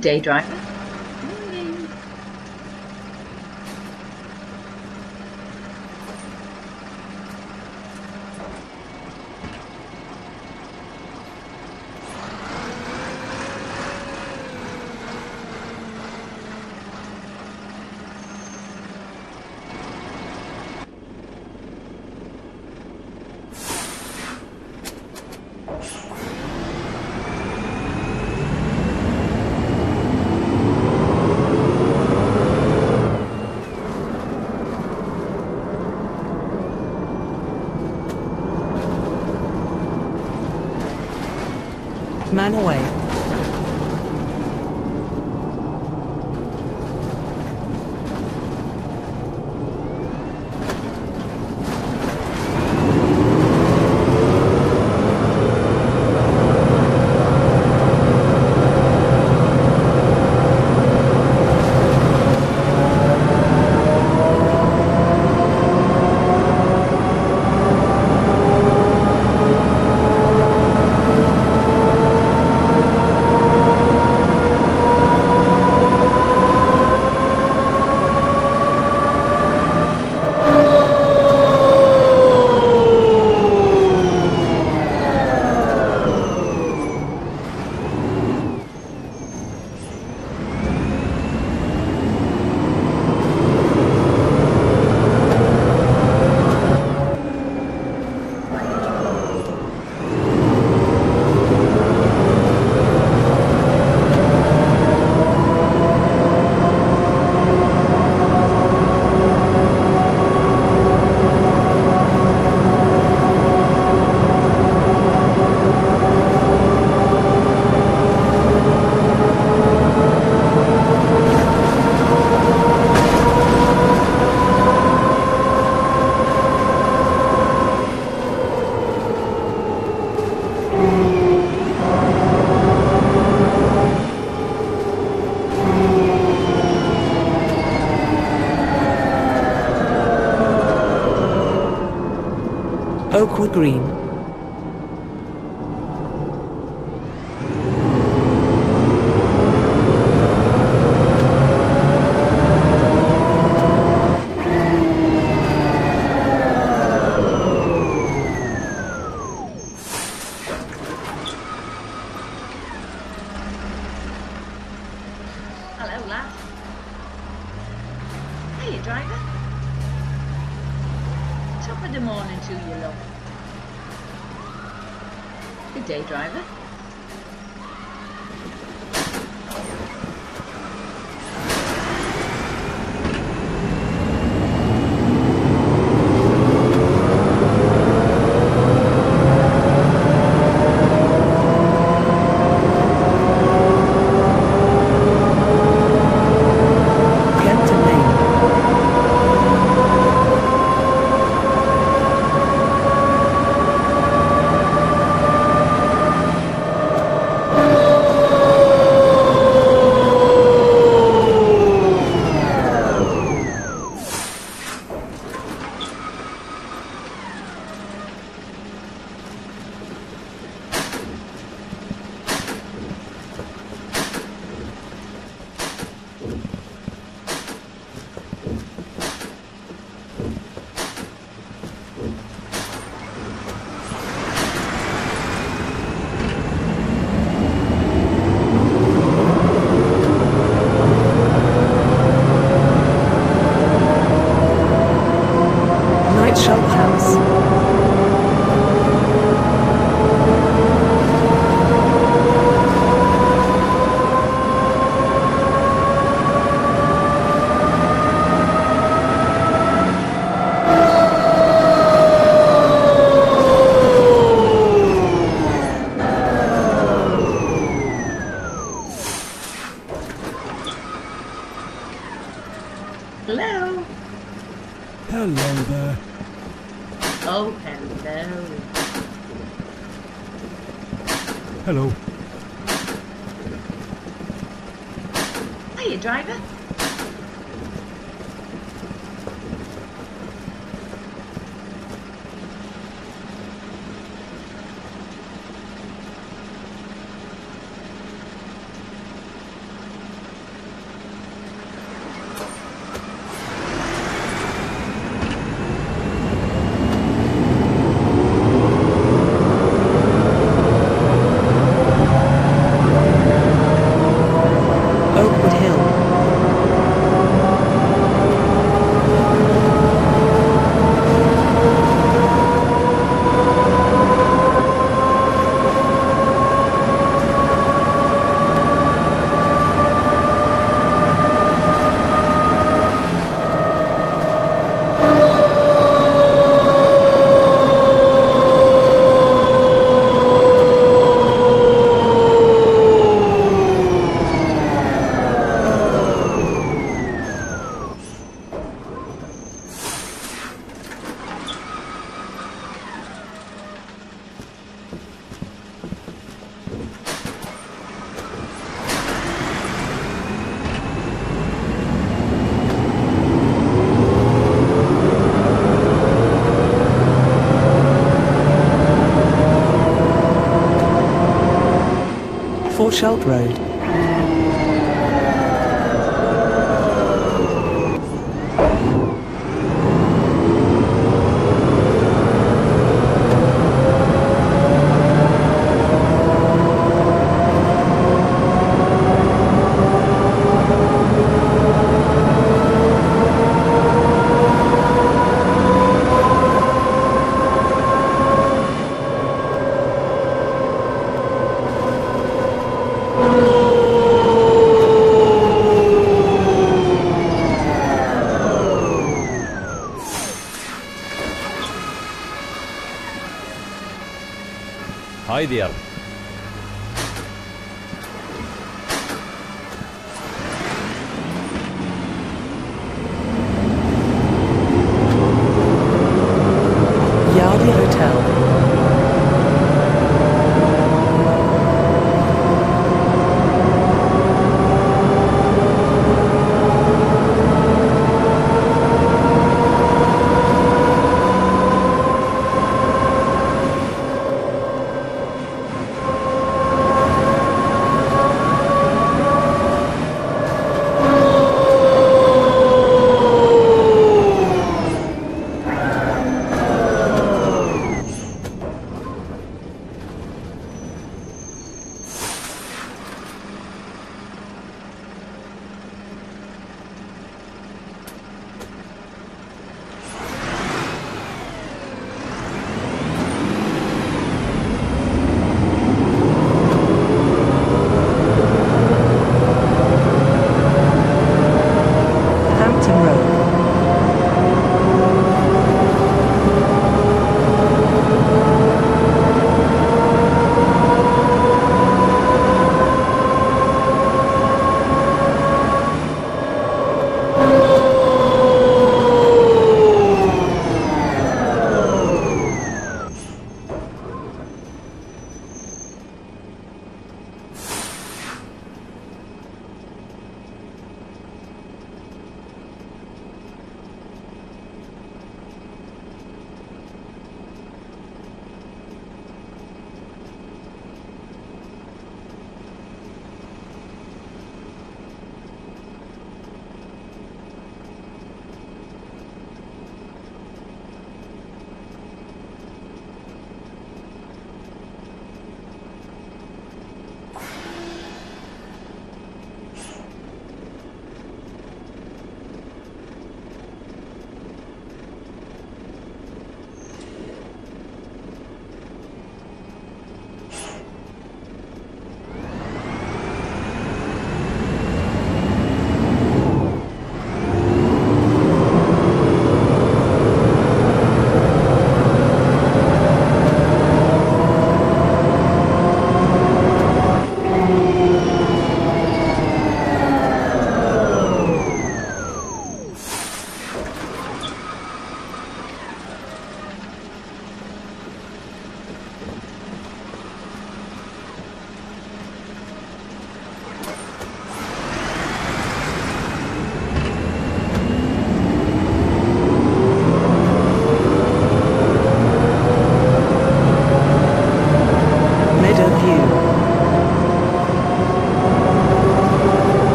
day driver. Morning. Man away. Oakwood Green. Hello, lad. Hey, driver. Top of the morning to you, love. Good day, driver. Hello. Hello there. Oh, hello. Hello. Hiya, driver. Little Schelt Road. Hi there.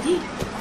Indeed.